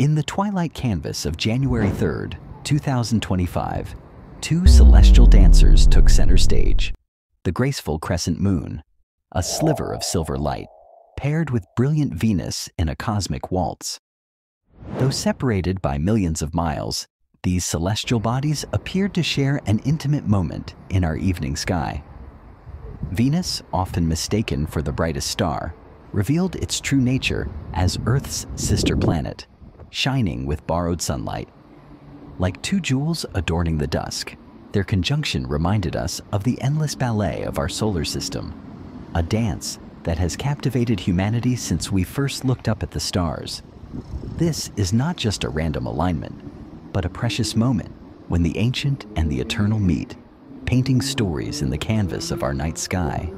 In the twilight canvas of January 3rd, 2025, two celestial dancers took center stage. The graceful crescent moon, a sliver of silver light, paired with brilliant Venus in a cosmic waltz. Though separated by millions of miles, these celestial bodies appeared to share an intimate moment in our evening sky. Venus, often mistaken for the brightest star, revealed its true nature as Earth's sister planet, shining with borrowed sunlight. Like two jewels adorning the dusk, their conjunction reminded us of the endless ballet of our solar system, a dance that has captivated humanity since we first looked up at the stars. This is not just a random alignment, but a precious moment when the ancient and the eternal meet, painting stories in the canvas of our night sky.